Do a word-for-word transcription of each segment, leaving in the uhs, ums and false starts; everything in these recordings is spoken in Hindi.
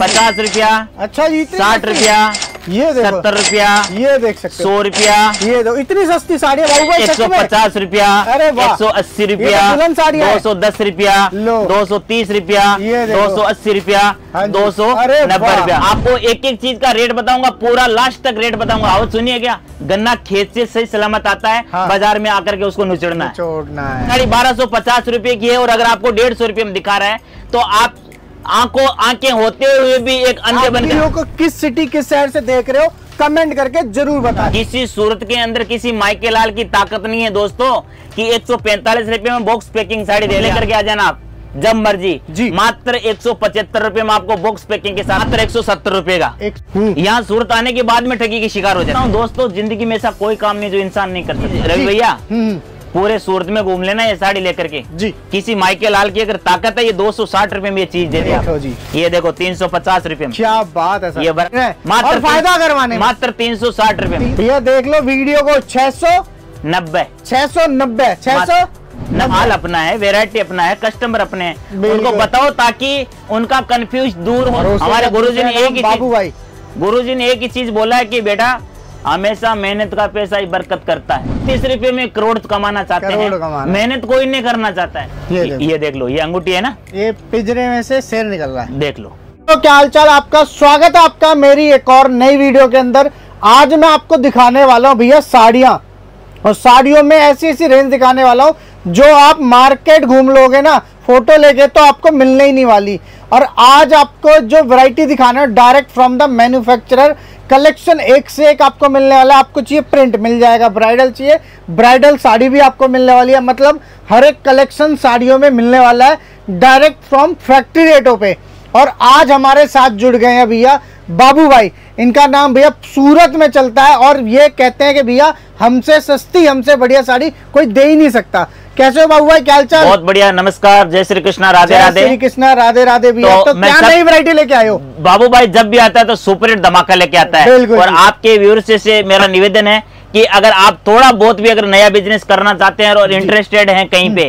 पचास रुपया, अच्छा साठ रुपया, ये सत्तर रुपया, ये देख सकते सौ रुपया, ये दो इतनी सस्ती साड़ियाँ भाई, एक सौ पचास रुपया, अरे एक सौ अस्सी रुपया, दो सौ दस रुपया, दो सौ तीस रुपया, दो सौ अस्सी रुपया, दो सौ नब्बे रुपया। आपको एक एक चीज का रेट बताऊंगा, पूरा लास्ट तक रेट बताऊंगा। और सुनिए, क्या गन्ना खेत से सही सलामत आता है, हाँ। बाजार में आकर के उसको निचोड़ना है। साड़ी बारह सौ पचास रुपए की है और अगर आपको डेढ़ सौ रुपये में दिखा रहा है तो आप आंखों आंखें होते हुए भी एक अंधे बन गए। को किस सिटी किस शहर से देख रहे हो कमेंट करके जरूर बताएं। किसी सूरत के अंदर किसी माइके लाल की ताकत नहीं है दोस्तों कि एक सौ पैंतालीस रुपए में बॉक्स पैकिंग साड़ी दे लेकर के आ जाना आप जब मर्जी जी। मात्र एक सौ पचहत्तर रूपए में आपको बॉक्स पैकिंग के साथ मात्र एक सौ सत्तर रूपये का। यहाँ सूरत आने के बाद में ठगी की शिकार हो जाता हूँ दोस्तों। जिंदगी में ऐसा कोई काम नहीं जो इंसान नहीं कर सकता। रवि भैया पूरे सूरत में घूम लेना ये साड़ी लेकर के जी। किसी माइके लाल की अगर ताकत है ये दो सौ साठ रुपए में ये चीज दे दे आप। ये देखो तीन सौ पचास रुपए में, क्या बात है सर। ये मात्र फायदा करवाने मात्र तीन सौ साठ रुपए में। ये देख लो वीडियो को छह सौ नब्बे, छह सौ नब्बे, छह सौ माल अपना है, वेरायटी अपना है, कस्टमर अपने हैं। उनको बताओ ताकि उनका कंफ्यूज दूर हो। हमारे गुरु जी ने एक ही गुरु जी ने एक ही चीज बोला है की बेटा हमेशा मेहनत का पैसा ही बरकत करता है। तीस रुपए में करोड़ कमाना चाहते हैं, मेहनत कोई नहीं करना चाहता है। ये, ये देख लो, ये अंगूठी है ना, ये पिंजरे में से शेर निकल रहा है, देख लो। तो क्या हालचाल, आपका स्वागत है आपका मेरी एक और नई वीडियो के अंदर। आज मैं आपको दिखाने वाला हूँ भैया साड़ियाँ, और साड़ियों में ऐसी ऐसी रेंज दिखाने वाला हूँ जो आप मार्केट घूम लोगे ना फोटो लेके तो आपको मिलने ही नहीं वाली। और आज आपको जो वैरायटी दिखाना है direct from the manufacturer, collection एक से एक आपको मिलने वाला है। आपको चाहिए प्रिंट मिल जाएगा, ब्राइडल चाहिए ब्राइडल साड़ी भी आपको मिलने वाली है। मतलब हर एक कलेक्शन साड़ियों में मिलने वाला है डायरेक्ट फ्रॉम फैक्ट्री रेटों पे। और आज हमारे साथ जुड़ गए हैं भैया बाबू भाई, इनका नाम भैया सूरत में चलता है और ये कहते हैं कि भैया हमसे सस्ती हमसे बढ़िया साड़ी कोई दे ही नहीं सकता। कैसे हो बाबू भाई, क्या हालचाल? बहुत बढ़िया, नमस्कार, जय श्री कृष्णा, राधे राधे। जय श्री कृष्णा, राधे राधे भैया। तो, तो क्या नई वैरायटी लेके आए हो? बाबू भाई जब भी आता है तो सुपर हिट धमाका लेके आता है। और आपके व्यूअर्स से मेरा निवेदन है कि अगर आप थोड़ा बहुत भी अगर नया बिजनेस करना चाहते हैं और इंटरेस्टेड हैं कहीं पे,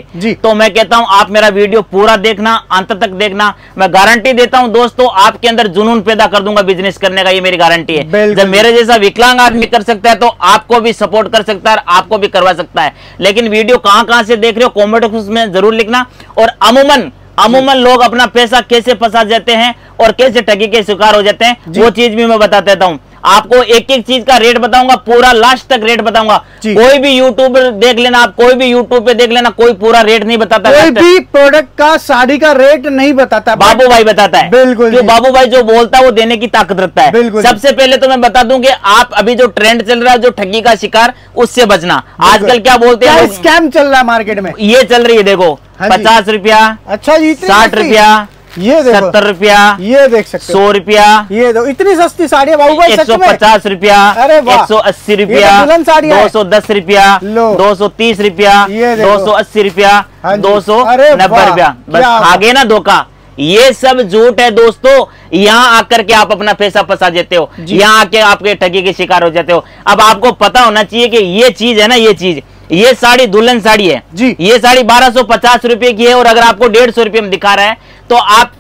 तो मैं कहता हूं आप मेरा वीडियो पूरा देखना, अंत तक देखना। मैं गारंटी देता हूं दोस्तों आपके अंदर जुनून पैदा कर दूंगा बिजनेस करने का, ये मेरी गारंटी है। जब मेरे जैसा विकलांग आदमी कर सकता है तो आपको भी सपोर्ट कर सकता है और आपको भी करवा सकता है। लेकिन वीडियो कहाँ कहाँ से देख रहे हो कॉमेंट बॉक्स में जरूर लिखना। और अमूमन अमूमन लोग अपना पैसा कैसे फंसा जाते हैं और कैसे ठगी के शिकार हो जाते हैं वो चीज भी मैं बता देता हूँ आपको। एक एक चीज का रेट बताऊंगा, पूरा लास्ट तक रेट बताऊंगा। कोई भी यूट्यूब देख लेना आप, कोई भी यूट्यूब पे देख लेना, कोई पूरा रेट नहीं बताता, कोई भी प्रोडक्ट का साड़ी का रेट नहीं बताता, बाबू भाई बताता है। बिल्कुल, जो बाबू भाई जो बोलता है वो देने की ताकत रखता है। सबसे पहले तो मैं बता दूं कि आप अभी जो ट्रेंड चल रहा है जो ठगी का शिकार उससे बचना। आजकल क्या बोलते हैं स्कैम चल रहा है मार्केट में, ये चल रही है। देखो पचास रुपया, अच्छा साठ रुपया, ये सत्तर रुपया, ये देख सकते सौ रुपया, ये दो इतनी सस्ती साड़ियाँ बाबू भाई, एक सौ पचास रुपया, अरे एक सौ अस्सी रुपया, दो सौ दस रुपया, दो सौ तीस रुपया, दो सौ अस्सी रुपया, दो सौ नब्बे रुपया। बस आगे ना धोखा, ये सब झूठ है दोस्तों। यहाँ आकर के आप अपना पैसा फंसा देते हो, यहाँ आके आपके ठगी के शिकार हो जाते हो। अब आपको पता होना चाहिए कि ये चीज है ना, ये चीज ये साड़ी दुल्हन साड़ी है जी। ये साड़ी बारह सौ पचास रुपए की है और अगर आपको डेढ़ सौ रुपये में दिखा रहा है तो आप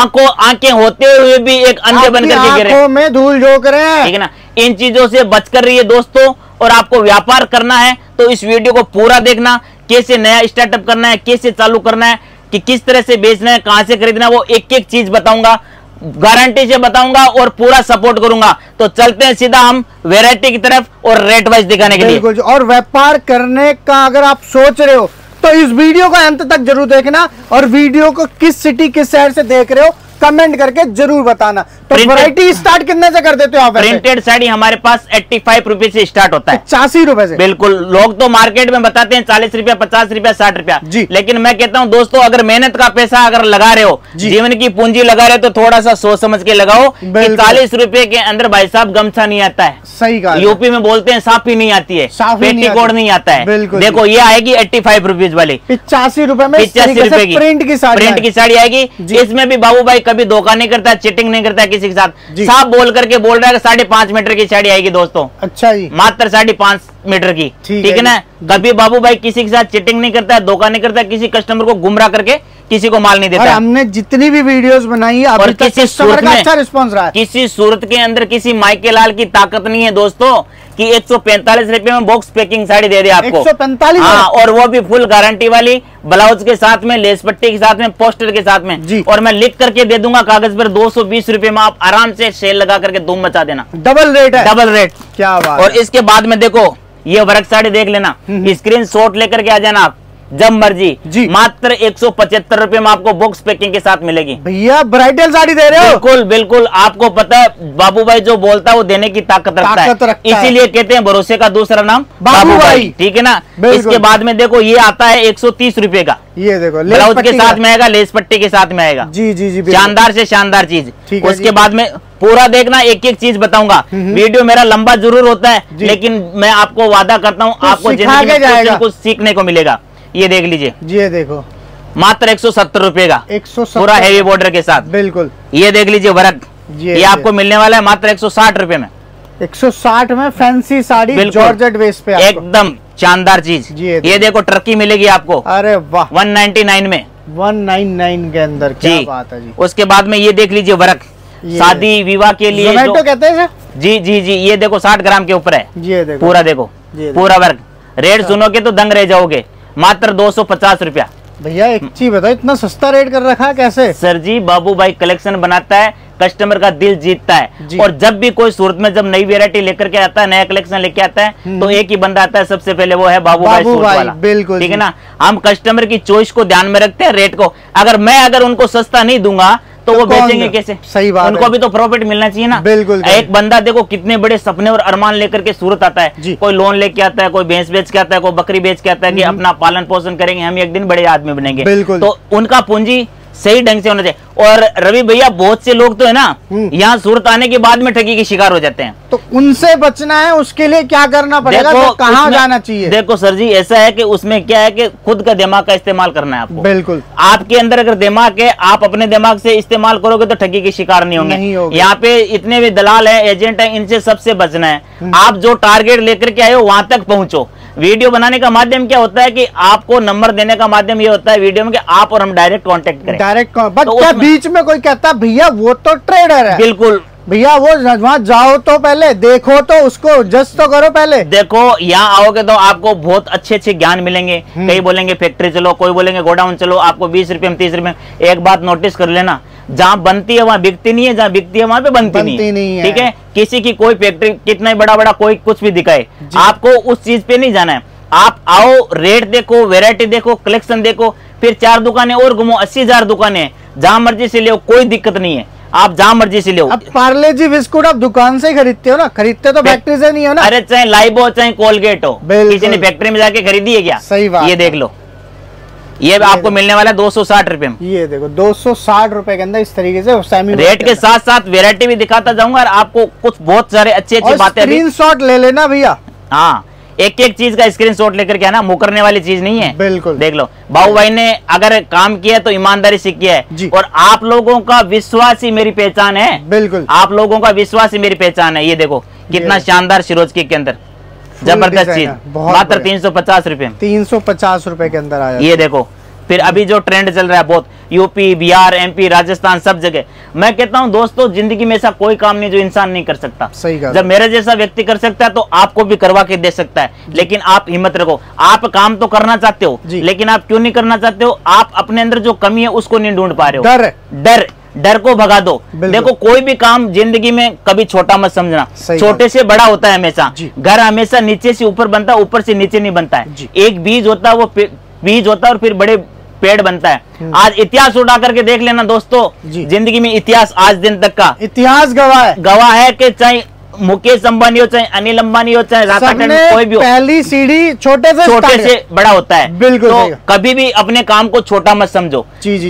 आंखों आंखें होते हुए भी एक अंधे बनकर के गिरे, आंखों में धूल झोंक रहे हैं, ठीक है ना। इन चीजों से बच कर रही है दोस्तों। और आपको व्यापार करना है तो इस वीडियो को पूरा देखना, कैसे नया स्टार्टअप करना है, कैसे चालू करना है, कि किस तरह से बेचना है, कहां से खरीदना है, वो एक एक चीज बताऊंगा, गारंटी से बताऊंगा और पूरा सपोर्ट करूंगा। तो चलते हैं सीधा हम वैरायटी की तरफ और रेट वाइज दिखाने के लिए। और व्यापार करने का अगर आप सोच रहे हो तो इस वीडियो का अंत तक जरूर देखना। और वीडियो को किस सिटी किस शहर से देख रहे हो कमेंट करके जरूर बताना। तो वैरायटी स्टार्ट कितने से कर देते हो आप? प्रिंटेड साड़ी हमारे पास पचासी रुपए से स्टार्ट होता है, पचासी रुपए से। बिल्कुल, लोग तो मार्केट में बताते हैं चालीस रुपया, पचास रुपया, साठ रुपया जी। लेकिन मैं कहता हूं दोस्तों अगर मेहनत का पैसा अगर लगा रहे हो, जीवन की पूंजी लगा रहे हो तो थोड़ा सा सोच समझ के लगाओ। चालीस रुपए के अंदर भाई साहब गमछा नहीं आता है, सही कहा। यूपी में बोलते हैं साफी नहीं आती है, पेटीकोट नहीं आता है। देखो ये आएगी एट्टी फाइव रुपीज वाली, पचासी रुपए में पचासी रुपए की प्रिंट की साड़ी, प्रिंट की साड़ी आएगी। इसमें भी बाबू भाई कभी धोखा नहीं करता, चीटिंग नहीं करता किसी के साथ। साफ बोल करके बोल रहा है कि साढ़े पांच मीटर की साड़ी आएगी दोस्तों, अच्छा जी, मात्र साढ़े पांच मीटर की, ठीक है ना। कभी बाबू भाई किसी के साथ चीटिंग नहीं करता है, धोखा नहीं करता, किसी कस्टमर को गुमराह करके किसी को माल नहीं देता। हमने जितनी भी वीडियोस बनाई है और किसी सूरत में अच्छा रिस्पांस रहा है। किसी सूरत के अंदर किसी माइके लाल की ताकत नहीं है दोस्तों कि एक सौ पैंतालीस रुपए में बॉक्स पैकिंग साड़ी दे दे आपको एक सौ पैंतालीस। हाँ, और वो भी फुल गारंटी वाली, ब्लाउज के साथ में, लेस पट्टी के साथ में, पोस्टर के साथ में, और मैं लिख करके दे दूंगा कागज पर दो सौ बीस रुपए में। आप आराम से सेल लगा करके धूम मचा देना। डबल रेट है, डबल रेट, क्या बात। और इसके बाद में देखो ये वर्क साड़ी देख लेना, स्क्रीन शॉट लेकर के आ जाना आप जब मर्जी। मात्र एक सौ पचहत्तर रूपये में आपको बॉक्स पैकिंग के साथ मिलेगी। भैया ब्राइडल साड़ी दे रहे हो। बिल्कुल बिल्कुल, आपको पता है बाबू भाई जो बोलता है वो देने की ताकत रखता है, है। इसीलिए कहते हैं भरोसे का दूसरा नाम बाबू भाई, ठीक है ना। इसके बाद में देखो ये आता है एक सौ तीस रूपये का, ये देखो ब्लाउज के साथ में आएगा, लेस पट्टी के साथ में आएगा। जी जी जी, शानदार से शानदार चीज। उसके बाद में पूरा देखना, एक एक चीज बताऊंगा। वीडियो मेरा लंबा जरूर होता है लेकिन मैं आपको वादा करता हूँ आपको जिंदगी कुछ सीखने को मिलेगा। ये देख लीजिए, ये देखो मात्र एक सौ सत्तर रूपये का, एक सौ पूरा हेवी बॉर्डर के साथ। बिल्कुल, ये देख लीजिए वर्क, ये, ये आपको मिलने वाला है मात्र एक सौ साठ रूपये में। एक सौ साठ में फैंसी साड़ी, जॉर्जेट वेस्ट पे एकदम शानदार चीज। ये, ये देखो टर्की मिलेगी आपको, अरे वाह, वन नाइनटी नाइन में, वन नाइन नाइन के अंदर, क्या बात है जी। उसके बाद में ये देख लीजिए वर्क, शादी विवाह के लिए कहते हैं जी जी जी। ये देखो साठ ग्राम के ऊपर है, ये देखो पूरा, देखो पूरा वर्क। रेट सुनोगे तो दंग रह जाओगे, मात्र दो सौ पचास रूपया। भैया एक चीज बताओ, इतना सस्ता रेट कर रखा है कैसे? सर जी बाबू भाई कलेक्शन बनाता है, कस्टमर का दिल जीतता है जी। और जब भी कोई सूरत में जब नई वेरायटी लेकर के आता है, नया कलेक्शन लेके आता है, तो एक ही बंदा आता है सबसे पहले, वो है बाबू, बाबू भाई, भाई वाला। बिल्कुल, ठीक है ना। हम कस्टमर की चॉइस को ध्यान में रखते हैं, रेट को। अगर मैं अगर उनको सस्ता नहीं दूंगा तो, तो वो बेचेंगे कैसे? सही बात, उनको भी तो प्रॉफिट मिलना चाहिए ना। बिल्कुल, एक बंदा देखो कितने बड़े सपने और अरमान लेकर के सूरत आता है, कोई लोन लेके आता है, कोई भैंस बेच के आता है, कोई बकरी बेच के आता है कि अपना पालन पोषण करेंगे, हम एक दिन बड़े आदमी बनेंगे। बिल्कुल, तो उनका पूंजी सही ढंग से होना चाहिए। और रवि भैया बहुत से लोग तो है ना यहाँ सूरत आने के बाद में ठगी के शिकार हो जाते हैं, तो उनसे बचना है, उसके लिए क्या करना पड़ेगा, तो कहाँ जाना चाहिए? देखो सर जी ऐसा है कि उसमें क्या है कि खुद का दिमाग का इस्तेमाल करना है आपको। बिल्कुल, आपके अंदर अगर दिमाग है, आप अपने दिमाग से इस्तेमाल करोगे तो ठगी के शिकार नहीं होंगे। यहाँ पे इतने भी दलाल है, एजेंट है, इनसे सबसे बचना है। आप जो टारगेट लेकर के आए हो वहां तक पहुँचो। वीडियो बनाने का माध्यम क्या होता है कि आपको नंबर देने का माध्यम ये होता है वीडियो में कि आप और हम डायरेक्ट कांटेक्ट करें, डायरेक्ट। बट तो क्या बीच में कोई कहता भैया वो तो ट्रेडर है? बिल्कुल भैया, वो वहाँ जाओ तो पहले देखो, तो उसको जज तो करो पहले। देखो यहाँ आओगे तो आपको बहुत अच्छे अच्छे ज्ञान मिलेंगे। कई बोलेंगे फैक्ट्री चलो, कोई बोलेंगे गोडाउन चलो, आपको बीस रुपए में, तीस रुपए में। एक बात नोटिस कर लेना, जहाँ बनती है वहाँ बिकती नहीं है, जहाँ बिकती है वहाँ पे बनती, बनती नहीं, नहीं है, ठीक है। किसी की कोई फैक्ट्री कितना ही बड़ा बड़ा कोई कुछ भी दिखाए, आपको उस चीज पे नहीं जाना है। आप आओ, रेट देखो, वेरायटी देखो, कलेक्शन देखो, फिर चार दुकानें और घूमो, अस्सी हजार दुकानें, जहाँ मर्जी से ले, कोई दिक्कत नहीं है, आप जहाँ मर्जी से ले। पार्ले जी बिस्कुट आप दुकान से खरीदते हो ना? खरीदते तो फैक्ट्री से नहीं हो ना। अरे चाहे लाइव हो चाहे कोलगेट हो, किसी ने फैक्ट्री में जाके खरीदी है क्या? सही बात, ये देख लो, ये, ये आपको मिलने वाला है दो सौ साठ रूपये में। ये देखो दो सौ साठ रूपये के अंदर इस तरीके से सेमी रेट के साथ साथ वेरायटी भी दिखाता जाऊंगा और आपको कुछ बहुत सारे अच्छी अच्छी बातें। स्क्रीनशॉट ले लेना भैया, हाँ एक एक चीज का स्क्रीनशॉट लेकर के आना, मुकरने वाली चीज नहीं है। बिल्कुल, देख लो बाबू भाई ने अगर काम किया तो ईमानदारी से किया है, और आप लोगों का विश्वास ही मेरी पहचान है। बिल्कुल, आप लोगों का विश्वास ही मेरी पहचान है। ये देखो कितना शानदार शिरोजकी के अंदर जबरदस्त चीज, मात्र तीन सौ पचास रूपये, तीन सौ पचास रूपये के अंदर आया। ये देखो फिर अभी जो ट्रेंड चल रहा है बहुत, यूपी, बिहार, एमपी, राजस्थान, सब जगह। मैं कहता हूं दोस्तों जिंदगी में ऐसा कोई काम नहीं जो इंसान नहीं कर सकता। सही कहा, जब मेरे जैसा व्यक्ति कर सकता है तो आपको भी करवा के दे सकता है। लेकिन आप हिम्मत रखो, आप काम तो करना चाहते हो लेकिन आप क्यों नहीं करना चाहते हो? आप अपने अंदर जो कमी है उसको नहीं ढूंढ पा रहे हो। डर, डर डर को भगा दो। देखो कोई भी काम जिंदगी में कभी छोटा मत समझना, छोटे से बड़ा होता है हमेशा। घर हमेशा नीचे से ऊपर बनता है, ऊपर से नीचे नहीं बनता है। एक बीज होता है, वो बीज होता है और फिर बड़े पेड़ बनता है। आज इतिहास उठा करके देख लेना दोस्तों, जिंदगी में इतिहास, आज दिन तक का इतिहास गवाह है, गवाह है कि चाहे मुकेश अंबानी हो, चाहे अनिल अंबानी हो, चाहे राधा टंडन, कोई भी हो, पहली सीढ़ी छोटे से छोटे से बड़ा होता है। बिल्कुल, तो कभी भी अपने काम को छोटा मत समझो,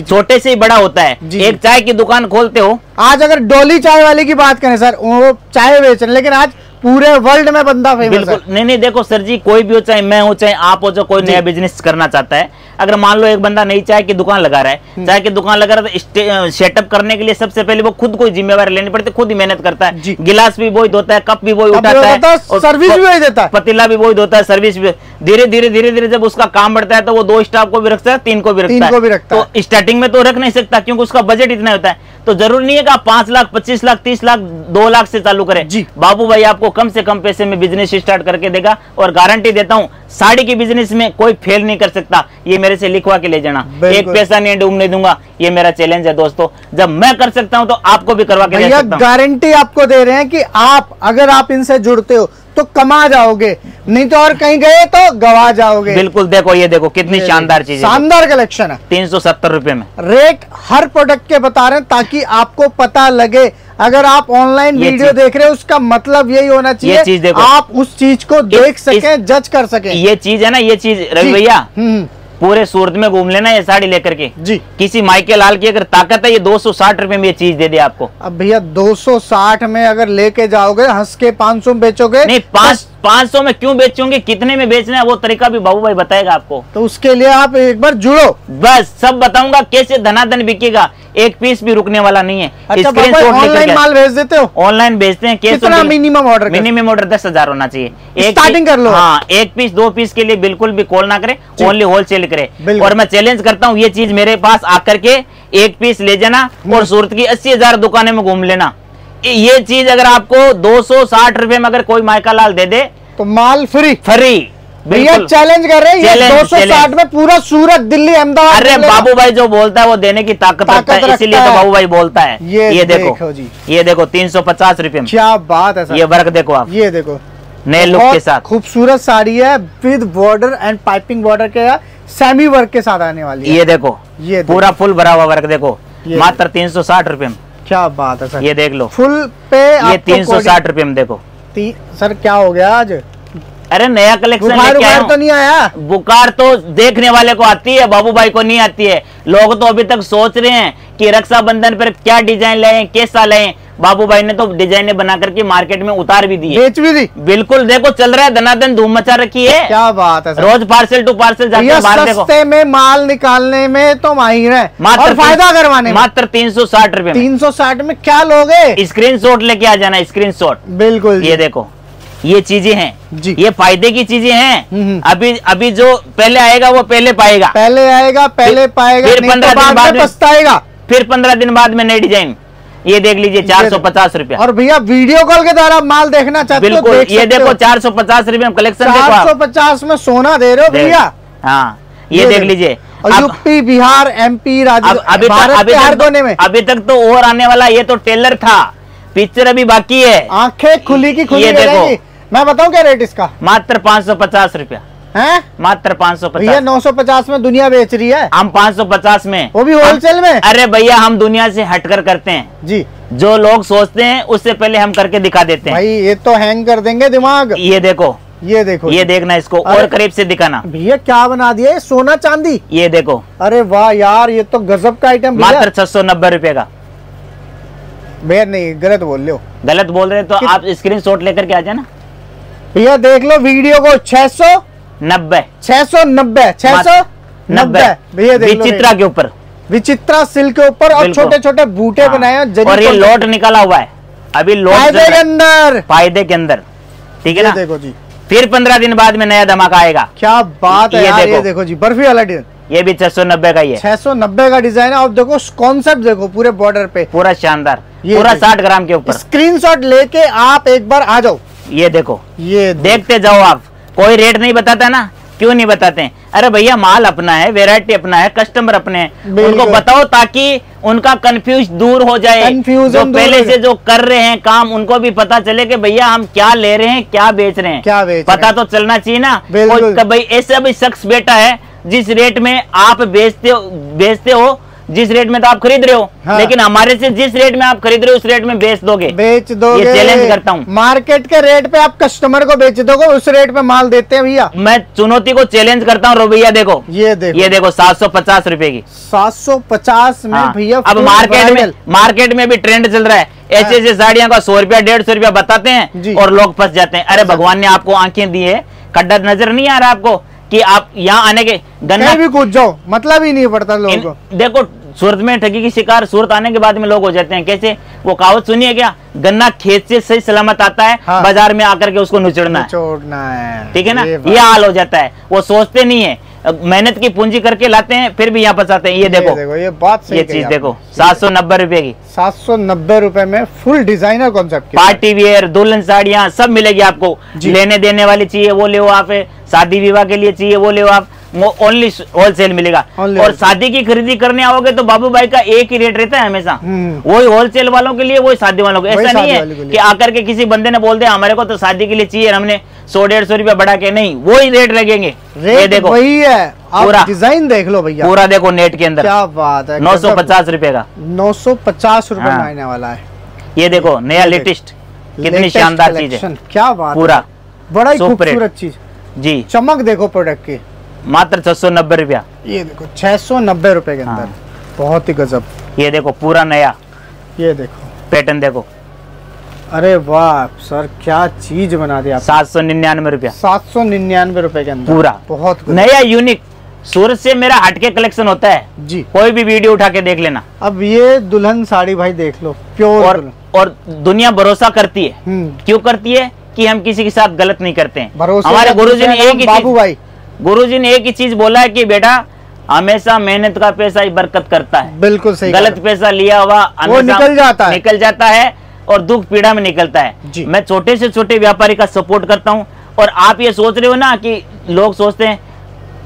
छोटे से ही बड़ा होता है। एक चाय की दुकान खोलते हो, आज अगर डोली चाय वाले की बात करें सर, वो चाय बेच रहे, लेकिन आज पूरे वर्ल्ड में बंदा फेमस है। नहीं नहीं, देखो सर जी कोई भी हो, चाहे मैं हो चाहे आप हो, जो कोई नया बिजनेस करना चाहता है, अगर मान लो एक बंदा नई चाय की दुकान लगा रहा है, चाय की दुकान लगा रहा है, तो सेटअप करने के लिए सबसे पहले वो खुद को जिम्मेवारी लेनी पड़ती है, खुद ही मेहनत करता है। गिलास भी वही धोता है, कप भी वही उठाता है, सर्विस भी वही देता है, पतीला भी वही धोता है, सर्विस भी। धीरे धीरे धीरे धीरे जब उसका काम बढ़ता है तो वो दो स्टाफ को भी रखता है, तीन को भी रखता है, भी रखता तो है। स्टार्टिंग में तो रख नहीं सकता क्योंकि उसका बजट इतना होता है। तो जरूरी नहीं है कि आप पांच लाख, पच्चीस लाख, तीस लाख, दो लाख से चालू करें जी। बाबू भाई आपको कम से कम पैसे में बिजनेस स्टार्ट करके देगा और गारंटी देता हूँ साड़ी के बिजनेस में कोई फेल नहीं कर सकता। ये मेरे से लिखवा के ले जाना, एक पैसा नहीं डूबने दूंगा, ये मेरा चैलेंज है दोस्तों। जब मैं कर सकता हूँ तो आपको भी करवा के दे सकता हूं। गारंटी आपको दे रहे हैं कि आप अगर आप इनसे जुड़ते हो तो कमा जाओगे, नहीं तो और कहीं गए तो गवा जाओगे। बिल्कुल, देखो ये देखो कितनी शानदार चीज, शानदार कलेक्शन है। तीन सौ सत्तर रुपए में रेट हर प्रोडक्ट के बता रहे हैं ताकि आपको पता लगे। अगर आप ऑनलाइन वीडियो देख रहे हो उसका मतलब यही होना चाहिए आप उस चीज को देख सके, जज कर सके। ये चीज है ना, ये चीज रवि भैया पूरे सूरत में घूम लेना ये साड़ी लेकर के जी। किसी माइके लाल की अगर ताकत है ये दो सौ साठ रुपए में ये चीज दे दे आपको। अब भैया दो सौ साठ में अगर लेके जाओगे हंस के पाँच सौ में बेचोगे। नहीं पाँच पाँच सौ में क्यों बेचोगे, कितने में बेचना है वो तरीका भी बाबू भाई बताएगा आपको। तो उसके लिए आप एक बार जुड़ो, बस सब बताऊंगा कैसे धनाधन बिकेगा, एक पीस भी रुकने वाला नहीं है। अच्छा, ऑनलाइन माल भेज देते हो? ऑनलाइन भेजते हैं। कितना मिनिमम ऑर्डर? मिनिमम ऑर्डर दस हजार होना चाहिए, स्टार्टिंग कर लो। हाँ, एक पीस दो पीस के लिए बिल्कुल भी कॉल ना करें, ओनली होलसेल करें। और मैं चैलेंज करता हूँ ये चीज मेरे पास आकर के एक पीस ले जाना और सूरत की अस्सी हजार दुकानें में घूम लेना। ये चीज अगर आपको दो सौ साठ रुपए में अगर कोई माइका लाल दे दे तो माल फ्री फ्री। भैया चैलेंज कर रहे हैं दो सौ साठ में पूरा सूरत, दिल्ली, अहमदाबाद। अरे बाबू भाई जो बोलता है वो देने की ताकत रखता है, इसीलिए तो बाबू भाई बोलता है। ये, ये देखो जी, ये देखो तीन सौ पचास रुपए में, क्या बात है। ये वर्क देखो आप, ये देखो नए लुक के साथ खूबसूरत साड़ी है with border and piping border के सेमी वर्क के साथ आने वाली है। ये देखो ये पूरा फुल भरा हुआ वर्क देखो, मात्र तीन सौ साठ रुपए में, क्या बात है सर। ये देख लो फुल पे ये तीन सौ साठ रुपए में देखो। सर क्या हो गया आज? अरे नया कलेक्शन बुखार, बुखार तो नहीं आया? बुखार तो देखने वाले को आती है, बाबू भाई को नहीं आती है। लोग तो अभी तक सोच रहे हैं कि रक्षाबंधन पर क्या डिजाइन लाएं, कैसा लाएं। बाबू भाई ने तो डिजाइने बना करके मार्केट में उतार भी दी है, बेच भी दी। बिल्कुल देखो चल रहा है, धनाधन धूम मचा रखी है, क्या बात है। रोज पार्सल टू पार्सल जाके बाहर देखो, सस्ते में माल निकालने में तो माहिर है, मात्र फायदा करवाने मात्र तीन सौ साठ रुपए। तीन सौ साठ में क्या लोगे? स्क्रीन शॉट लेके आ जाना, स्क्रीन शॉट। बिल्कुल, ये देखो ये चीजें हैं जी, ये फायदे की चीजें हैं। अभी अभी जो पहले आएगा वो पहले पाएगा, पहले आएगा पहले पाएगा, फिर पंद्रह दिन बाद में पछताएगा, फिर पंद्रह दिन बाद में नई डिजाइन। ये देख लीजिए चार सौ पचास रुपए। और भैया वीडियो कॉल के द्वारा माल देखना चाहते हो, बिल्कुल ये देखो चार सौ पचास रुपए कलेक्शन, चार सौ पचास में सोना दे रहे हो भैया। हाँ ये देख लीजिए यूपी, बिहार, एमपी, राजस्थान। अभी तक तो और आने वाला ये तो टेलर था, पिक्चर अभी बाकी है। आंखें खुली की खुली, ये देखो मैं बताऊं क्या रेट इसका? मात्र पाँच सौ पचास रुपया है, मात्र पाँच सौ पचास। भैया नौ सौ पचास में दुनिया बेच रही है, हम पाँच सौ पचास में, वो भी होलसेल में। अरे भैया हम दुनिया से हटकर करते हैं जी, जो लोग सोचते हैं उससे पहले हम करके दिखा देते हैं भाई। ये तो हैंग कर देंगे दिमाग। ये देखो ये देखो ये देखना इसको और करीब से दिखाना। भैया क्या बना दिया, सोना चांदी। ये देखो, अरे वाह यार ये तो गजब का आइटम। मात्र छह सौ नब्बे रुपए का। भैया नहीं गलत बोल रहे हो, गलत बोल रहे हो तो आप स्क्रीन शॉट लेकर के आ जाना। भैया देख लो वीडियो को, छह सौ नब्बे, छह सौ नब्बे, छह सौ नब्बे। भैया विचित्रा के ऊपर, विचित्रा सिल्क के ऊपर और छोटे छोटे बूटे हाँ। बनाए हैं और ये लॉट निकाला हुआ है अभी, लॉट फायदे के अंदर, फायदे के अंदर, ठीक है ना। देखो जी फिर पंद्रह दिन बाद में नया धमाका आएगा, क्या बात है यार। ये देखो जी बर्फी वाला डिजाइन, ये भी छह सौ नब्बे का ही है, छह सौ नब्बे का डिजाइन है। आप देखो कॉन्सेप्ट देखो पूरे बॉर्डर पे, पूरा शानदार, पूरा साठ ग्राम के ऊपर। स्क्रीनशॉट लेके आप एक बार आ जाओ। ये देखो ये देखते जाओ आप, कोई रेट नहीं बताता ना, क्यों नहीं बताते हैं? अरे भैया माल अपना है, वैरायटी अपना है, कस्टमर अपने हैं, उनको बताओ ताकि उनका कंफ्यूज दूर हो जाए। जो पहले से जो कर रहे हैं काम उनको भी पता चले कि भैया हम क्या ले रहे हैं, क्या बेच रहे हैं, क्या बेच पता रहे? तो चलना चाहिए ना। और भाई ऐसा भी शख्स बेटा है जिस रेट में आप बेचते हो बेचते हो जिस रेट में तो आप खरीद रहे हो हाँ। लेकिन हमारे से जिस रेट में आप खरीद रहे हो उस रेट में बेच दोगे, बेच दोगे। ये चैलेंज करता हूँ, मार्केट के रेट पे आप कस्टमर को बेच दोगे, उस रेट पे माल देते हैं भैया। मैं चुनौती को चैलेंज करता हूँ भैया। देखो ये देखो ये देखो सात सौ पचास रुपए की, सात सौ पचास में हाँ। भैया अब मार्केट में मार्केट में भी ट्रेंड चल रहा है, ऐसे ऐसे साड़ियों का सौ रुपया डेढ़ सौ रुपया बताते हैं और लोग फंस जाते हैं। अरे भगवान ने आपको आंखें दी है, खड्डा नजर नहीं आ रहा आपको कि आप यहाँ आने के गन्ना भी कूद जाओ, मतलब ही नहीं पड़ता लोगों को। देखो सूरत में ठगी की शिकार सूरत आने के बाद में लोग हो जाते हैं। कैसे? वो कहावत सुनिए क्या, गन्ना खेत से सही सलामत आता है, हाँ। बाजार में आकर के उसको निचोड़ना है, ठीक है ना, ये हाल हो जाता है। वो सोचते नहीं है, मेहनत की पूंजी करके लाते हैं फिर भी यहाँ फंसाते हैं। ये, ये देखो, देखो ये बात सही, ये चीज देखो सात सौ नब्बे रूपए की, सात सौ नब्बे रूपए में full designer concept, party wear, दुल्हन साड़ियाँ सब मिलेगी आपको। लेने देने वाली चाहिए वो ले आप, शादी विवाह के लिए चाहिए वो ले आप, ओनली होलसेल मिलेगा। only और शादी की खरीदी करने आओगे तो बाबू भाई का एक ही रेट रहता है हमेशा, वही होलसेल वालों के लिए, वही शादी वालों के। ऐसा नहीं है कि आकर के किसी बंदे ने बोल दिया हमारे को तो शादी के लिए चाहिए, हमने सौ डेढ़ सौ रूपया बढ़ा के, नहीं वही रेट लगेंगे। ये देखो वही है, पूरा डिजाइन देख लो भैया, पूरा देखो नेट के अंदर, क्या बात है, नौ सौ पचास रूपये का, नौ सौ पचास रूपये आने वाला है। ये देखो नया लेटेस्ट, कितनी शानदार चीज है, क्या बात, पूरा बड़ा खूबसूरत चीज जी, चमक देखो प्रोडक्ट की, मात्र छह सौ नब्बे रूपया। ये देखो छह सौ नब्बे रूपये के अंदर, हाँ। बहुत ही गजब। ये देखो पूरा नया, ये देखो पैटर्न देखो, अरे वाह सर क्या चीज बना दिया। सात सौ निन्यानवे रूपया, सात सौ निन्यानवे रूपये के अंदर पूरा, बहुत नया यूनिक। सूरत से मेरा हटके कलेक्शन होता है जी, कोई भी वीडियो उठा के देख लेना। अब ये दुल्हन साड़ी भाई देख लो, प्योर, और, और दुनिया भरोसा करती है। क्यों करती है? कि हम किसी के साथ गलत नहीं करते हैं। हमारे गुरु जी ने एक ही, बाबू भाई गुरुजी ने एक ही चीज बोला है कि बेटा हमेशा मेहनत का पैसा ही बरकत करता है। बिल्कुल सही, गलत पैसा लिया हुआ वो निकल जाता है, निकल जाता है और दुख पीड़ा में निकलता है। मैं छोटे से छोटे व्यापारी का सपोर्ट करता हूं। और आप ये सोच रहे हो ना कि लोग सोचते हैं,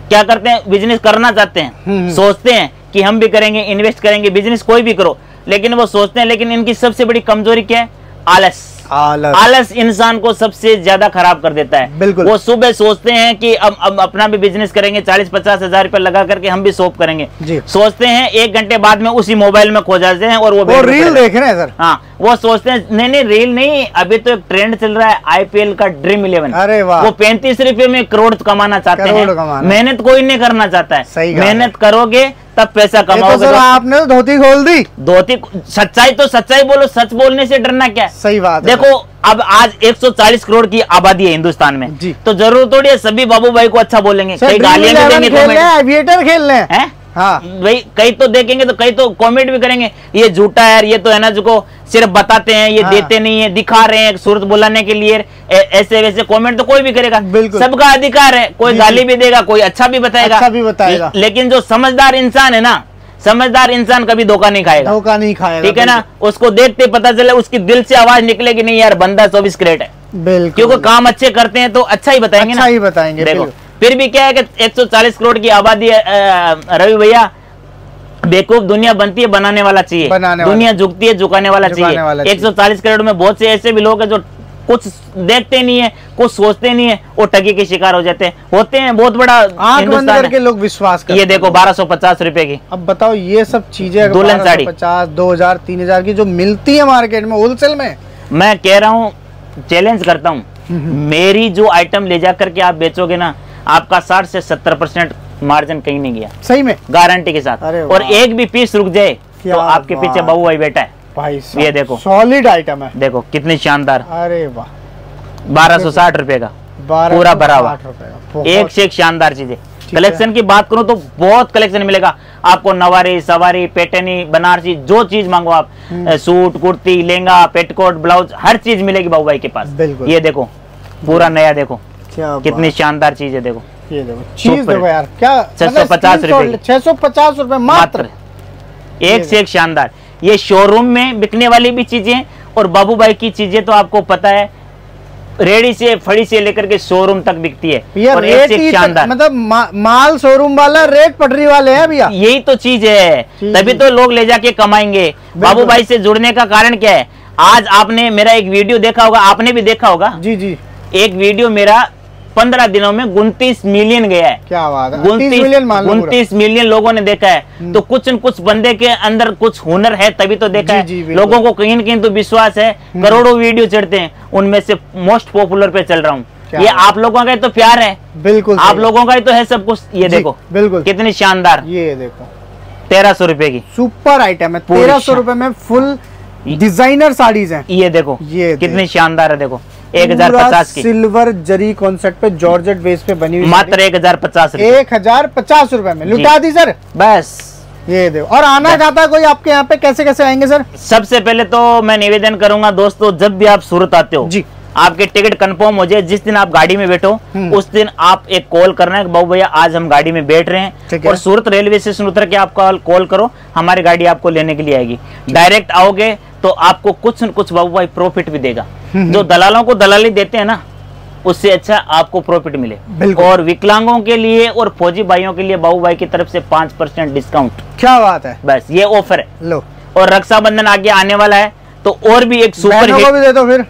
क्या करते हैं, बिजनेस करना चाहते हैं, सोचते हैं कि हम भी करेंगे, इन्वेस्ट करेंगे, बिजनेस कोई भी करो, लेकिन वो सोचते हैं। लेकिन इनकी सबसे बड़ी कमजोरी क्या है? आलस। आलस, आलस इंसान को सबसे ज्यादा खराब कर देता है। बिल्कुल, वो सुबह सोचते हैं कि अब अब अपना भी बिजनेस करेंगे, चालीस पचास हजार रूपए लगा करके हम भी शॉप करेंगे जी। सोचते हैं, एक घंटे बाद में उसी मोबाइल में खो जाते हैं और वो, वो रील देख रहे हैं सर, हाँ। वो सोचते हैं नहीं नहीं रील नहीं, अभी तो एक ट्रेंड चल रहा है आईपीएल का ड्रीम इलेवन, अरे वाह, वो पैंतीस रूपये में करोड़ कमाना चाहते हैं। मेहनत कोई नहीं करना चाहता है, मेहनत करोगे तब पैसा कमाओगे। तो आपने धोती खोल दी, धोती, सच्चाई तो सच्चाई बोलो, सच बोलने से डरना क्या है? सही बात है। देखो अब आज एक सौ चालीस करोड़ की आबादी है हिंदुस्तान में जी। तो जरूर थोड़ी है सभी बाबू भाई को अच्छा बोलेंगे, कई गालियां भी देंगे, एविएटर खेल रहे हैं, हाँ भाई, कई तो देखेंगे तो कई तो कॉमेंट भी करेंगे, ये झूठा है, ये तो है ना जिसको सिर्फ बताते हैं, ये हाँ। देते नहीं है, दिखा रहे हैं सूरत बुलाने के लिए, ऐसे वैसे कमेंट तो कोई भी करेगा, सबका अधिकार है, कोई गाली भी देगा, कोई अच्छा भी बताएगा, अच्छा भी बताएगा। ले, लेकिन जो समझदार इंसान है ना, समझदार इंसान कभी धोखा नहीं खाएगा, धोखा नहीं खाएगा, ठीक है ना। उसको देखते पता चले, उसकी दिल से आवाज निकलेगी नहीं यार बंदा चौबीस कैरेट है, क्योंकि काम अच्छे करते हैं तो अच्छा ही बताएंगे, अच्छा ही बताएंगे। देखो फिर भी क्या है कि एक सौ चालीस करोड़ की आबादी है, रवि भैया बेवकूफ दुनिया बनती है, बनाने वाला चाहिए, बनाने दुनिया झुकती है, झुकाने वाला चाहिए। एक सौ चालीस करोड़ में बहुत से ऐसे भी लोग हैं जो कुछ देखते नहीं है, कुछ सोचते नहीं है, वो ठगी के शिकार हो जाते हैं, होते हैं। बहुत बड़ा आंख बंद करके लोग विश्वास करते हैं। ये देखो बारह सौ पचास रूपये की, अब बताओ ये सब चीजें दुल्हन साड़ी पचास, दो हजार, तीन हजार की जो मिलती है मार्केट में होलसेल में, मैं कह रहा हूँ चैलेंज करता हूँ, मेरी जो आइटम ले जा करके आप बेचोगे ना, आपका साठ से सत्तर परसेंट मार्जिन कहीं नहीं गया, सही में गारंटी के साथ। और एक भी पीस रुक जाए तो आपके पीछे बाबू भाई बैठा है भाई। ये देखो सॉलिड आइटम है, देखो कितनी शानदार, अरे वाह, बारह सौ साठ रूपये का पूरा भरा हुआ, एक से एक शानदार चीजें। कलेक्शन की बात करूं तो बहुत कलेक्शन मिलेगा आपको, नवारी, सवारी, पैटर्नी, बनारसी, जो चीज मांगो आप, suit, kurti, lehenga, petticoat, blouse, हर चीज मिलेगी बाबू भाई के पास। ये देखो पूरा नया, देखो कितनी शानदार चीज है, देखो ये देखो चीज देखो यार, क्या छह सौ पचास रूपये, छह सौ पचास रूपये मात्र, एक से एक शानदार। ये शोरूम में बिकने वाली भी चीजें और बाबू भाई की चीजें तो आपको पता है, रेडी से फड़ी से लेकर के शोरूम तक बिकती है, और एक से एक शानदार। मतलब मा, माल शोरूम वाला, रेट पटरी वाले है भैया, यही तो चीज है, तभी तो लोग ले जाके कमाएंगे। बाबू भाई से जुड़ने का कारण क्या है? आज आपने मेरा एक वीडियो देखा होगा, आपने भी देखा होगा जी जी, एक वीडियो मेरा पंद्रह दिनों में उनतीस मिलियन गया है, क्या बात है, उनतीस मिलियन, उनतीस मिलियन लोगों ने देखा है। तो कुछ न कुछ बंदे के अंदर कुछ हुनर है, तभी तो देखा जी, है जी, लोगों को कहीं न कहीं तो विश्वास है। करोड़ों वीडियो चढ़ते हैं, उनमें से मोस्ट पॉपुलर पे चल रहा हूँ। ये आप लोगों का ही तो प्यार है, बिल्कुल आप लोगों का ही तो है सब कुछ। ये देखो बिल्कुल कितनी शानदार, ये देखो तेरह सौ रूपये की सुपर आइटम है, तेरह सौ रूपये में फुल डिजाइनर साड़ीज है। ये देखो ये कितनी शानदार है, देखो एक हजार पचास की सिल्वर जरी कॉन्सेप्ट पे जॉर्जेट बेस पे बनी हुई, मात्र एक हजार पचास, एक हजार पचास रूपए में लुटा दी सर। बस ये देखो। और आना चाहता कोई आपके यहाँ पे कैसे कैसे आएंगे सर? सबसे पहले तो मैं निवेदन करूंगा दोस्तों, जब भी आप सूरत आते हो जी, आपके टिकट कंफर्म हो जाए। जिस दिन आप गाड़ी में बैठो उस दिन आप एक कॉल करना है, बाबू भैया आज हम गाड़ी में बैठ रहे हैं, और सूरत रेलवे स्टेशन उतर के आप कॉल कॉल करो, हमारी गाड़ी आपको लेने के लिए आएगी। डायरेक्ट आओगे तो आपको कुछ न कुछ बाबू भाई प्रॉफिट भी देगा। जो दलालों को दलाली देते हैं ना, उससे अच्छा आपको प्रॉफिट मिले। और विकलांगों के लिए और फौजी भाइयों के लिए बाबू भाई की तरफ से पांच परसेंट डिस्काउंट। क्या बात है, बस ये ऑफर है। लो, और रक्षाबंधन आगे आने वाला है तो और भी एक सुपर हिट को भी दे दो, फिर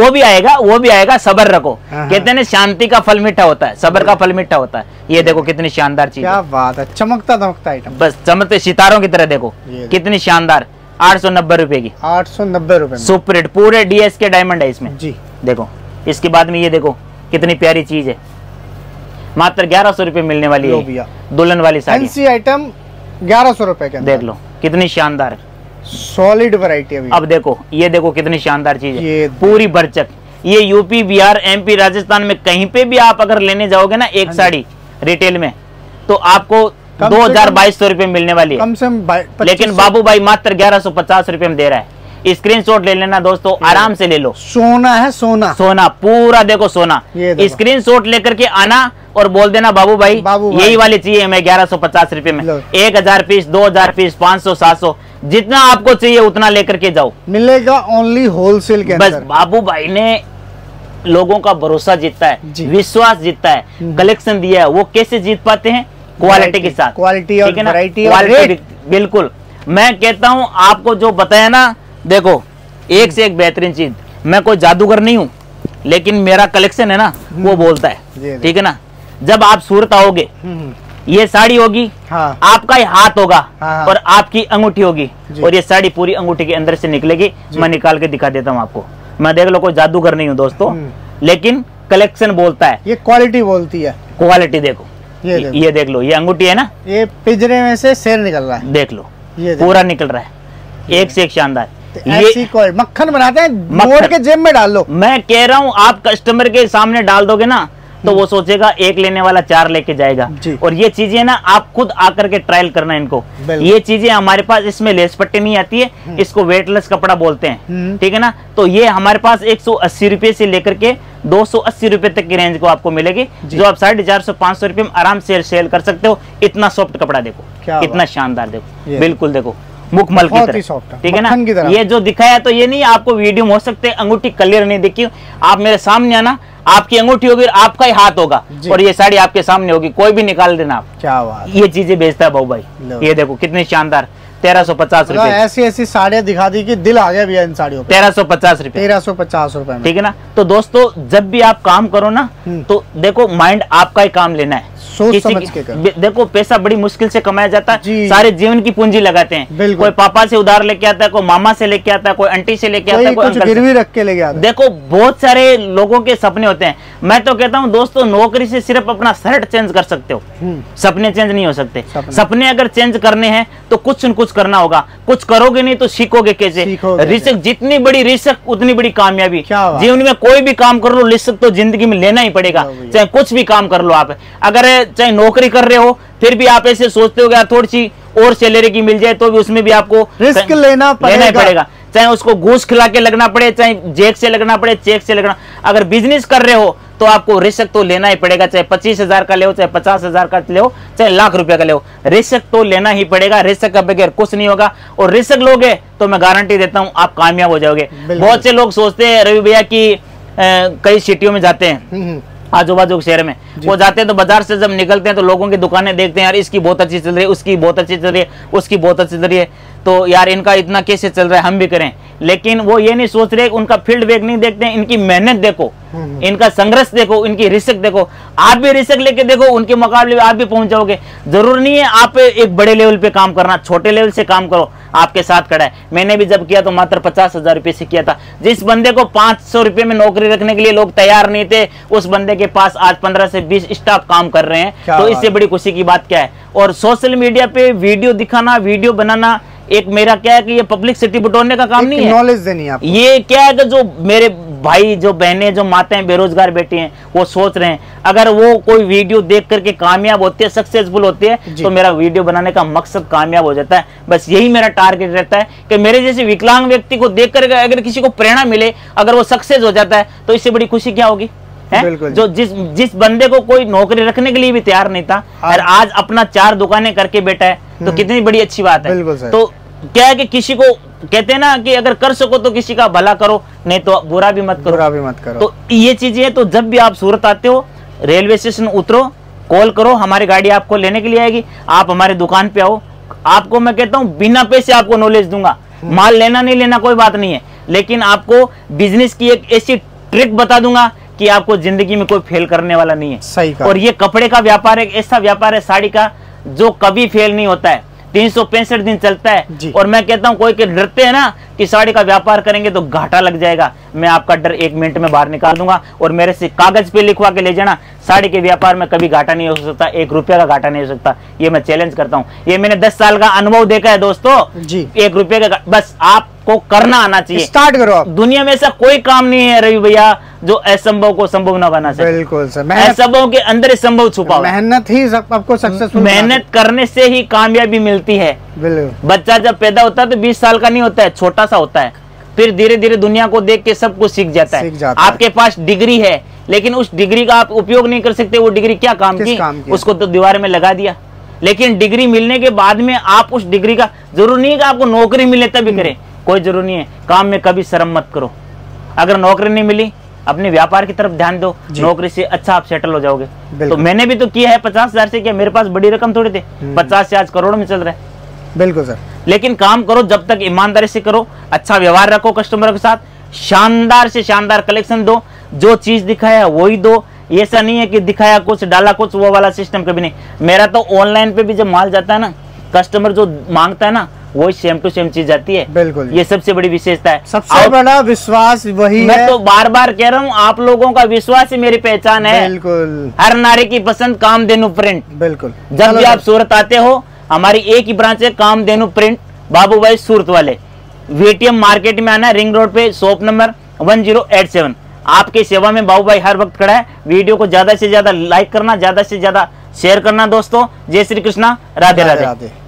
वो भी आएगा, वो भी आएगा। सबर रखो, कहते हैं शांति का फल मीठा होता है, सबर का फल मीठा होता है। ये देखो कितनी शानदार चीज, क्या बात है, चमकता धमकता आइटम, बस चमकते सितारों की तरह। देखो कितनी शानदार, आठ सौ नब्बे रूपये की, आठ सौ नब्बे रूपये सुपर हिट, पूरे डीएस के डायमंड है इसमें जी। देखो इसके बाद में ये देखो कितनी प्यारी चीज है, मात्र ग्यारह सौ रूपये मिलने वाली है, दुल्हन वाली साड़ी आइटम ग्यारह सौ रूपये के। देख लो कितनी शानदार सॉलिड वैरायटी है। अब देखो ये देखो कितनी शानदार चीज है, पूरी भरचक। ये यूपी, बिहार, एमपी, राजस्थान में कहीं पे भी आप अगर लेने जाओगे ना एक साड़ी रिटेल में, तो आपको दो हजार बाईस सौ रूपये मिलने वाली है कम से कम, लेकिन बाबू भाई मात्र ग्यारह सौ पचास रूपये में दे रहा है। स्क्रीनशॉट ले लेना दोस्तों, आराम से ले लो। सोना है, सोना सोना पूरा, देखो सोना। स्क्रीनशॉट लेकर के आना और बोल देना बाबू भाई, बाबू भाई यही वाली चाहिए हमें ग्यारह सौ पचास रूपये में। एक हजार पीस, दो हजार पीस, पाँच सौ, सात सौ, जितना आपको चाहिए उतना लेकर के जाओ, मिलेगा ओनली होलसेल के अंदर। बस बाबू भाई ने लोगों का भरोसा जीतता है, विश्वास जीतता है, कलेक्शन दिया है। वो कैसे जीत पाते हैं? क्वालिटी के साथ, क्वालिटी और वैरायटी और रेट। बिल्कुल, मैं कहता हूँ आपको जो बताया ना, देखो एक से एक बेहतरीन चीज। मैं कोई जादूगर नहीं हूँ, लेकिन मेरा कलेक्शन है ना वो बोलता है, ठीक है ना। जब आप सूरत आओगे ये साड़ी होगी, हाँ। आपका ये हाथ होगा, हाँ। और आपकी अंगूठी होगी, और ये साड़ी पूरी अंगूठी के अंदर से निकलेगी। मैं निकाल के दिखा देता हूँ आपको। मैं देख लो कोई जादूगर नहीं हूँ दोस्तों, लेकिन कलेक्शन बोलता है, ये क्वालिटी बोलती है। क्वालिटी देखो, ये देखो, ये देख लो, ये अंगूठी है ना, ये पिंजरे में से शेर निकल रहा है, देख लो पूरा निकल रहा है, एक से एक शानदार। ऐसी मक्खन बनाते हैं, मोड़ के जेब में डाल लो। मैं कह रहा हूँ आप कस्टमर के सामने डाल दोगे ना तो वो सोचेगा एक लेने वाला चार लेके जाएगा। और ये चीजें ना आप खुद आकर के ट्रायल करना इनको। ये चीजें हमारे पास, इसमें लेस पट्टी नहीं आती है, इसको वेटलेस कपड़ा बोलते हैं, ठीक है ना। तो ये हमारे पास एक सौ अस्सी रुपये से लेकर के दो सौ अस्सी रुपये तक की रेंज को आपको मिलेगी, जो आप साढ़े चार सौ पाँच सौ रुपये में आराम से सेल कर सकते हो। इतना सॉफ्ट कपड़ा देखो, इतना शानदार देखो, बिल्कुल देखो मुकमल की तरह, ठीक है ना। ये जो दिखाया तो ये नहीं, आपको वीडियो में हो सकते अंगूठी क्लियर नहीं दिखी, आप मेरे सामने आना, आपकी अंगूठी होगी, आपका ही हाथ होगा, और ये साड़ी आपके सामने होगी, कोई भी निकाल देना आप। क्या बात, ये चीजें बेचता है बाबू भाई। ये देखो कितनी शानदार, तेरह सौ पचास रूपये। ऐसी ऐसी साड़ियाँ दिखा दी कि दिल आ गया भैया इन साड़ियों पे। तेरह सौ पचास रूपये, तेरह सौ पचास रूपये, ठीक है ना। तो दोस्तों जब भी आप काम करो ना तो देखो माइंड आपका ही काम लेना है, सोच समझ के कर। देखो पैसा बड़ी मुश्किल से कमाया जाता है, सारे जीवन की पूंजी लगाते हैं। कोई पापा से उधार लेके आता है, कोई मामा से लेके आता है, कोई आंटी से लेके आता है, कोई गिरवी रख के लेके आता है। देखो बहुत सारे लोगों के सपने होते हैं। मैं तो कहता हूँ दोस्तों, नौकरी से सिर्फ अपना शर्ट चेंज कर सकते हो, सपने चेंज नहीं हो सकते। सपने अगर चेंज करने हैं तो कुछ न कुछ करना होगा, कुछ करोगे नहीं तो सीखोगे कैसे। रिस्क, जितनी बड़ी रिस्क उतनी बड़ी कामयाबी। जीवन में कोई भी काम कर लो, रिस्क तो जिंदगी में लेना ही पड़ेगा, चाहे कुछ भी काम कर लो आप। अगर चाहे नौकरी कर रहे हो, फिर भी आप ऐसे सोचते हो कि थोड़ी सी और सैलरी की मिल जाए, तो भी उसमें भी आपको रिस्क लेना पड़ेगा, लेना पड़ेगा। चाहे उसको घूस खिला के लगना पड़े, चाहे जेक से लगना पड़े, चेक से लगना। अगर बिजनेस कर रहे हो तो आपको रिस्क तो लेना ही पड़ेगा, चाहे पच्चीस हजार का ले हो, चाहे पचास हजार का ले हो, चाहे लाख रुपए का ले हो, रिस्क तो लेना ही पड़ेगा। रिस्क का बगैर कुछ नहीं होगा, और रिस्क लोगे तो मैं गारंटी देता हूँ आप कामयाब हो जाओगे। बहुत से लोग सोचते हैं रवि भैया की कई सिटियों में जाते हैं, आजू बाजू शहर में वो जाते हैं, तो बाजार से जब निकलते हैं तो लोगों की दुकानें देखते हैं, यार इसकी बहुत अच्छी चल रही है, उसकी बहुत अच्छी चल रही है, उसकी बहुत अच्छी चल रही है, तो यार इनका इतना कैसे चल रहा है, हम भी करें। लेकिन वो ये नहीं सोच रहे, उनका फील्ड बैग नहीं देखते हैं, इनकी मेहनत देखो, इनका संघर्ष देखो, इनकी रिस्क देखो। आप भी रिस्क लेके देखो, उनके मुकाबले आप भी पहुंच जाओगे। जरूर नहीं है आप एक बड़े लेवल पे काम करना, छोटे लेवल से काम करो। आपके साथ खड़ा है, मैंने भी जब किया तो मात्र पचास हजार रुपये से किया था। जिस बंदे को पांच सौ रुपये में नौकरी रखने के लिए लोग तैयार नहीं थे, उस बंदे के पास आज पंद्रह से बीस स्टाफ काम कर रहे हैं, तो इससे बड़ी खुशी की बात क्या है। और सोशल मीडिया पे वीडियो दिखाना, वीडियो बनाना एक मेरा क्या है कि ये पब्लिसिटी बटोरने का काम नहीं है, नॉलेज देनी है। ये क्या है कि जो मेरे भाई जो बहनें जो माताएं बेरोजगार बैठी हैं वो सोच रहे हैं, अगर वो कोई वीडियो देख करके कामयाब होती है, सक्सेसफुल होती है, तो मेरा वीडियो बनाने का मकसद कामयाब हो जाता है। बस यही मेरा टारगेट रहता है कि मेरे जैसे विकलांग व्यक्ति को देख कर अगर किसी को प्रेरणा मिले, अगर वो सक्सेस हो जाता है, तो इससे बड़ी खुशी क्या होगी है? जो जिस जिस बंदे को कोई नौकरी रखने के लिए भी तैयार नहीं था और आज अपना चार दुकानें करके बैठा है, तो कितनी बड़ी अच्छी बात है। तो क्या है कि किसी को कहते हैं ना कि अगर कर सको तो किसी का भला करो, नहीं तो बुरा भी मत करो, बुरा भी मत करो। तो ये चीजें है। तो जब भी आप सूरत आते हो, रेलवे स्टेशन उतरो, कॉल करो, हमारी गाड़ी आपको लेने के लिए आएगी, आप हमारे दुकान पे आओ। आपको मैं कहता हूँ बिना पैसे आपको नॉलेज दूंगा, माल लेना नहीं लेना कोई बात नहीं है, लेकिन आपको बिजनेस की एक ऐसी ट्रिक बता दूंगा कि आपको जिंदगी में कोई फेल करने वाला नहीं है। सही कहा। और ये कपड़े का व्यापार एक ऐसा व्यापार है, साड़ी का, जो कभी फेल नहीं होता है, तीन सौ पैंसठ दिन चलता है। और मैं कहता हूँ कोई के डरते हैं ना कि साड़ी का व्यापार करेंगे तो घाटा लग जाएगा, मैं आपका डर एक मिनट में बाहर निकाल दूंगा। और मेरे से कागज पे लिखवा के ले जाना, साड़ी के व्यापार में कभी घाटा नहीं हो सकता, एक रुपया का घाटा नहीं हो सकता। ये मैं चैलेंज करता हूँ, ये मैंने दस साल का अनुभव देखा है दोस्तों। एक रुपये का बस आपको करना आना चाहिए, स्टार्ट करो। दुनिया में ऐसा कोई काम नहीं है रवि भैया जो असंभव को संभव ना बना सके। बिल्कुल सर, असंभव के अंदर ही संभव छुपा, मेहनत ही आपको सक्सेसफुल, मेहनत करने से ही कामयाबी मिलती है। बच्चा जब पैदा होता है तो बीस साल का नहीं होता है, छोटा सा होता है, फिर धीरे धीरे दुनिया को देख के सब कुछ सीख जाता है। आपके पास डिग्री है लेकिन उस डिग्री का आप उपयोग नहीं कर सकते, वो डिग्री क्या काम की, उसको तो दीवार में लगा दिया। लेकिन डिग्री मिलने के बाद में आप उस डिग्री का, जरूरी नहीं है कि आपको नौकरी मिले तभी करें, कोई जरूरी नहीं है। काम में कभी शर्म मत करो, अगर नौकरी नहीं मिली अपने व्यापार की तरफ ध्यान दो, नौकरी से अच्छा आप सेटल हो जाओगे। तो मैंने भी तो किया है, पचास हजार से किया, मेरे पास बड़ी रकम थोड़ी थी, पचास से आज करोड़ों में चल रहा है। बिल्कुल सर, लेकिन काम करो जब तक ईमानदारी से करो, अच्छा व्यवहार रखो कस्टमर के साथ, शानदार से शानदार कलेक्शन दो, जो चीज दिखाया वही दो। ऐसा नहीं है कि दिखाया कुछ डाला कुछ, वो वाला सिस्टम कभी नहीं। मेरा तो ऑनलाइन पे भी जब माल जाता है ना, कस्टमर जो मांगता है ना वही सेम टू सेम चीज जाती है। बिल्कुल, ये सबसे बड़ी विशेषता है, सबसे बड़ा विश्वास वही मैं है। तो बार बार कह रहा हूँ, आप लोगों का विश्वास ही मेरी पहचान है। बिल्कुल, हर नारी की पसंद कामधेनु प्रिंट। बिल्कुल, जब भी आप सूरत आते हो, हमारी एक ही ब्रांच है कामधेनु प्रिंट, बाबू भाई सूरत वाले, वीटीएम मार्केट में आना, रिंग रोड पे, shop number one zero eight seven. आपकी सेवा में बाबू भाई हर वक्त खड़ा है। वीडियो को ज्यादा से ज्यादा लाइक करना, ज्यादा से ज्यादा शेयर करना दोस्तों। जय श्री कृष्णा, राधे राधे, राधे।